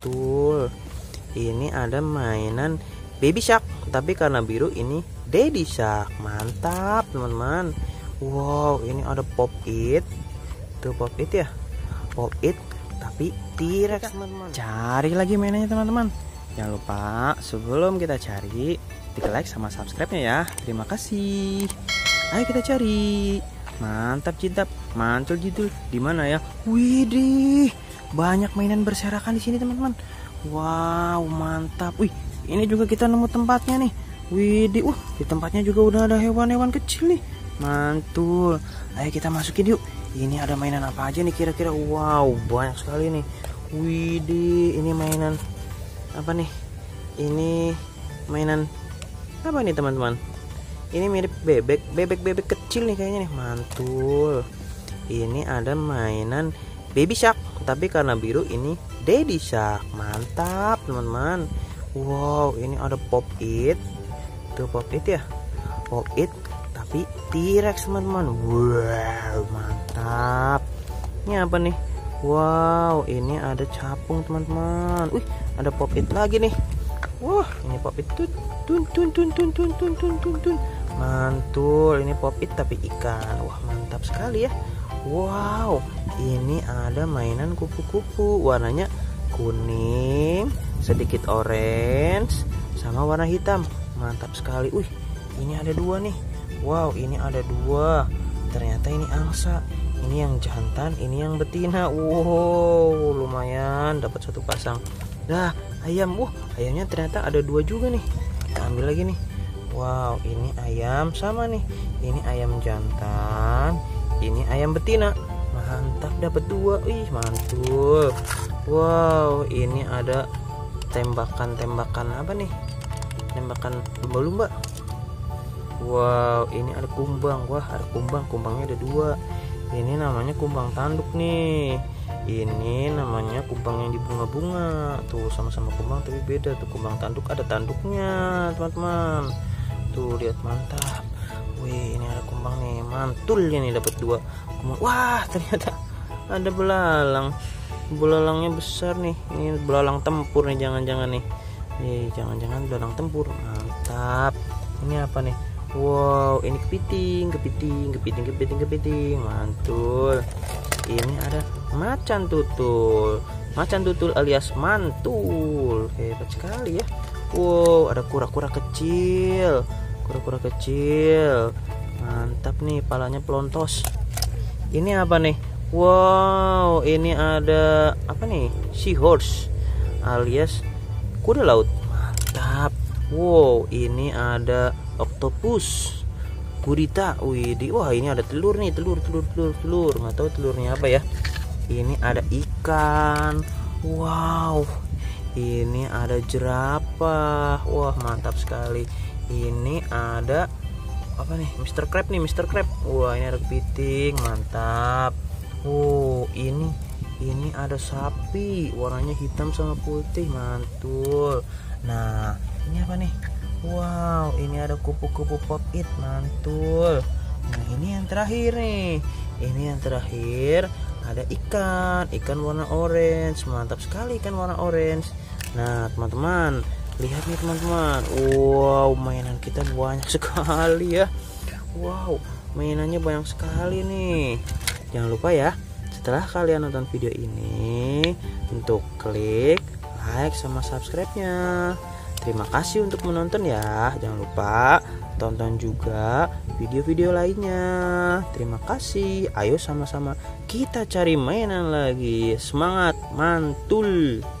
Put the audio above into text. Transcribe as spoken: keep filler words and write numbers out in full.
Betul, ini ada mainan Baby Shark, tapi karena biru ini Daddy Shark. Mantap teman-teman. Wow, ini ada pop it. Itu pop it ya, pop it tapi T-Rex. Cari lagi mainannya teman-teman. Jangan lupa sebelum kita cari, klik like sama subscribe-nya ya. Terima kasih. Ayo kita cari. Mantap cintap, mantul judul. Di mana ya? Widih, banyak mainan berserakan di sini teman-teman. Wow, mantap. Wih, ini juga kita nemu tempatnya nih. Widih, uh, di tempatnya juga udah ada hewan-hewan kecil nih. Mantul. Ayo kita masukin yuk. Ini ada mainan apa aja nih kira-kira? Wow, banyak sekali nih. Widih, ini mainan apa nih? Ini mainan apa nih teman-teman? Ini mirip bebek, bebek-bebek kecil nih kayaknya nih. Mantul. Ini ada mainan Baby Shark, tapi karena biru ini Daddy Shark. Mantap teman-teman. Wow, ini ada pop it. Itu pop it ya, pop it tapi T-Rex teman-teman. Wow, mantap. Ini apa nih? Wow, ini ada capung teman-teman. Wih, ada pop it lagi nih. Wah, ini pop it tun tun tun tun tun tun tun tun tun. Mantul, ini pop it tapi ikan. Wah, mantap sekali ya. Wow, ini ada mainan kupu-kupu. Warnanya kuning, sedikit orange, sama warna hitam. Mantap sekali. Wih, ini ada dua nih. Wow, ini ada dua. Ternyata ini angsa. Ini yang jantan, ini yang betina. Wow, lumayan dapat satu pasang. Nah, ayam. Wah, ayamnya ternyata ada dua juga nih. Kita ambil lagi nih. Wow, ini ayam sama nih. Ini ayam jantan, ini ayam betina. Mantap, dapat dua. Ih, mantul. Wow, ini ada tembakan-tembakan apa nih? Tembakan lumba-lumba. Wow, ini ada kumbang. Wah, ada kumbang. Kumbangnya ada dua. Ini namanya kumbang tanduk nih. Ini namanya kumbang yang di bunga-bunga. Tuh, sama-sama kumbang tapi beda. Tuh, kumbang tanduk ada tanduknya, teman-teman. Tuh, lihat, mantap. Wih, ini ada kumbang nih. Mantul ya nih, dapat dua. Wah, ternyata ada belalang. Belalangnya besar nih. Ini belalang tempur nih, jangan-jangan nih. Nih, jangan-jangan belalang tempur. Mantap. Ini apa nih? Wow, ini kepiting, kepiting, kepiting, kepiting, kepiting. Mantul. Ini ada macan tutul. Macan tutul alias mantul. Hebat sekali ya. Wow, ada kura-kura kecil. Kura-kura kecil. Mantap nih, palanya pelontos. Ini apa nih? Wow, ini ada apa nih? Seahorse alias kuda laut. Mantap. Wow, ini ada oktopus, gurita, widih. Wah, ini ada telur nih, telur, telur, telur, telur. Nggak tahu telurnya apa ya. Ini ada ikan. Wow, ini ada jerapah. Wah, mantap sekali. Ini ada apa nih? Mister Crab nih, Mister Crab. Wah, ini ada kepiting, mantap. Oh, ini, ini ada sapi. Warnanya hitam sama putih, mantul. Nah, ini apa nih? Wow, ini ada kupu-kupu pop it. Mantul. Nah, ini yang terakhir nih. Ini yang terakhir ada ikan, ikan warna orange. Mantap sekali ikan warna orange. Nah, teman-teman, lihat nih teman-teman. Wow, mainan kita banyak sekali ya. Wow, mainannya banyak sekali nih. Jangan lupa ya, setelah kalian nonton video ini untuk klik like sama subscribe-nya. Terima kasih untuk menonton ya. Jangan lupa tonton juga video-video lainnya. Terima kasih. Ayo sama-sama kita cari mainan lagi. Semangat, mantul.